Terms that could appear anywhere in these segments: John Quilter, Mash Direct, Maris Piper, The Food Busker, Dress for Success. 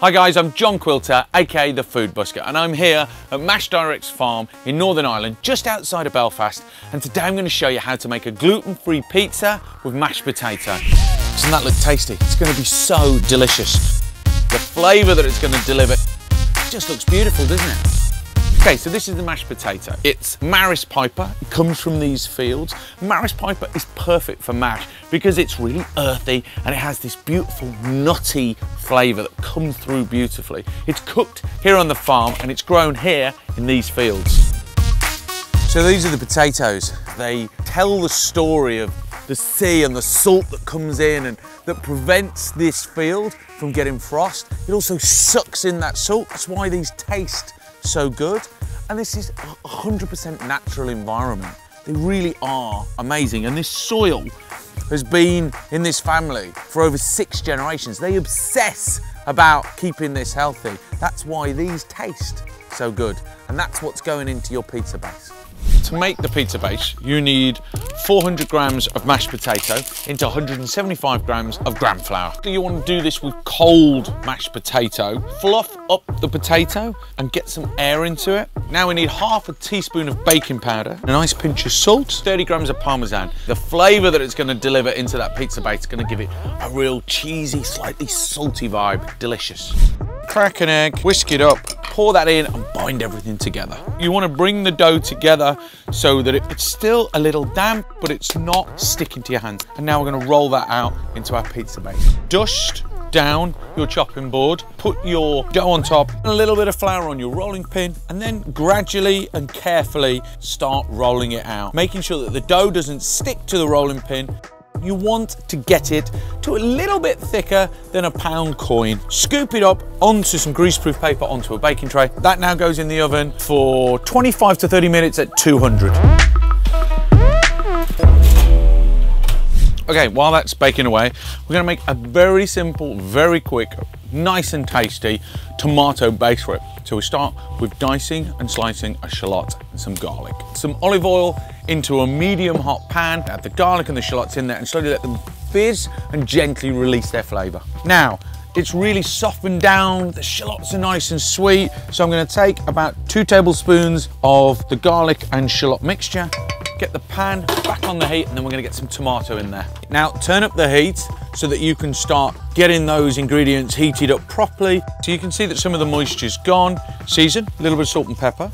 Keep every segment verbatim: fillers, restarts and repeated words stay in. Hi guys, I'm John Quilter, aka The Food Busker, and I'm here at Mash Direct's farm in Northern Ireland, just outside of Belfast, and today I'm going to show you how to make a gluten-free pizza with mashed potato. Doesn't that look tasty? It's going to be so delicious. The flavour that it's going to deliver just looks beautiful, doesn't it? Okay, so this is the mashed potato. It's Maris Piper, it comes from these fields. Maris Piper is perfect for mash because it's really earthy and it has this beautiful nutty flavour that comes through beautifully. It's cooked here on the farm and it's grown here in these fields. So these are the potatoes. They tell the story of the sea and the salt that comes in and that prevents this field from getting frost. It also sucks in that salt. That's why these taste so good. And this is one hundred percent natural environment. They really are amazing. And this soil has been in this family for over six generations. They obsess about keeping this healthy. That's why these taste so good. And that's what's going into your pizza base. To make the pizza base, you need four hundred grams of mashed potato into one hundred seventy-five grams of gram flour. You want to do this with cold mashed potato. Fluff up the potato and get some air into it. Now we need half a teaspoon of baking powder, a nice pinch of salt, thirty grams of parmesan. The flavour that it's going to deliver into that pizza base is going to give it a real cheesy, slightly salty vibe. Delicious. Crack an egg, whisk it up, pour that in and bind everything together. You want to bring the dough together so that it's still a little damp, but it's not sticking to your hands. And now we're going to roll that out into our pizza base. Dust down your chopping board, put your dough on top, and a little bit of flour on your rolling pin, and then gradually and carefully start rolling it out, making sure that the dough doesn't stick to the rolling pin. You want to get it to a little bit thicker than a pound coin. Scoop it up onto some greaseproof paper onto a baking tray. That now goes in the oven for twenty-five to thirty minutes at two hundred. Okay, while that's baking away, we're gonna make a very simple, very quick, nice and tasty tomato base for it. So we start with dicing and slicing a shallot and some garlic. Some olive oil into a medium hot pan, add the garlic and the shallots in there and slowly let them fizz and gently release their flavour. Now, it's really softened down, the shallots are nice and sweet, so I'm going to take about two tablespoons of the garlic and shallot mixture, get the pan back on the heat and then we're going to get some tomato in there. Now, turn up the heat so that you can start getting those ingredients heated up properly. So you can see that some of the moisture's gone. Season, a little bit of salt and pepper,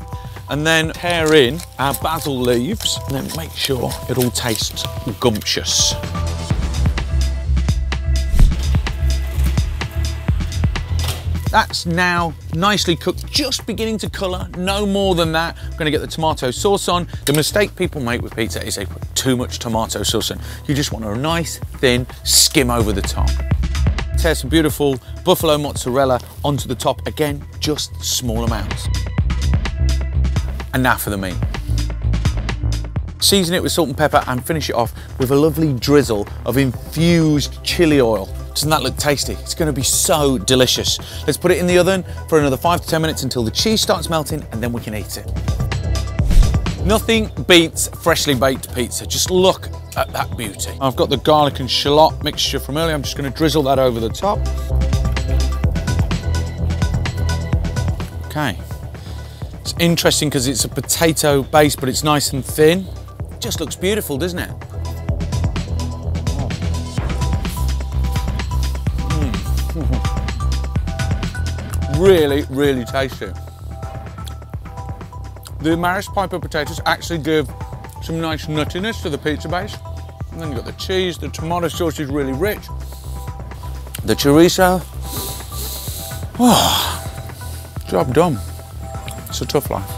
and then tear in our basil leaves, and then make sure it all tastes gumptious. That's now nicely cooked, just beginning to colour, no more than that. I'm going to get the tomato sauce on. The mistake people make with pizza is they put too much tomato sauce in. You just want a nice, thin skim over the top. Tear some beautiful buffalo mozzarella onto the top, again, just small amounts. And now for the meat. Season it with salt and pepper and finish it off with a lovely drizzle of infused chili oil. Doesn't that look tasty? It's going to be so delicious. Let's put it in the oven for another five to ten minutes until the cheese starts melting and then we can eat it. Nothing beats freshly baked pizza. Just look at that beauty. I've got the garlic and shallot mixture from earlier. I'm just going to drizzle that over the top. Okay. It's interesting because it's a potato base, but it's nice and thin. It just looks beautiful, doesn't it? Really, really tasty. The Maris Piper potatoes actually give some nice nuttiness to the pizza base. And then you've got the cheese, the tomato sauce is really rich. The chorizo, oh, job done. It's a tough life.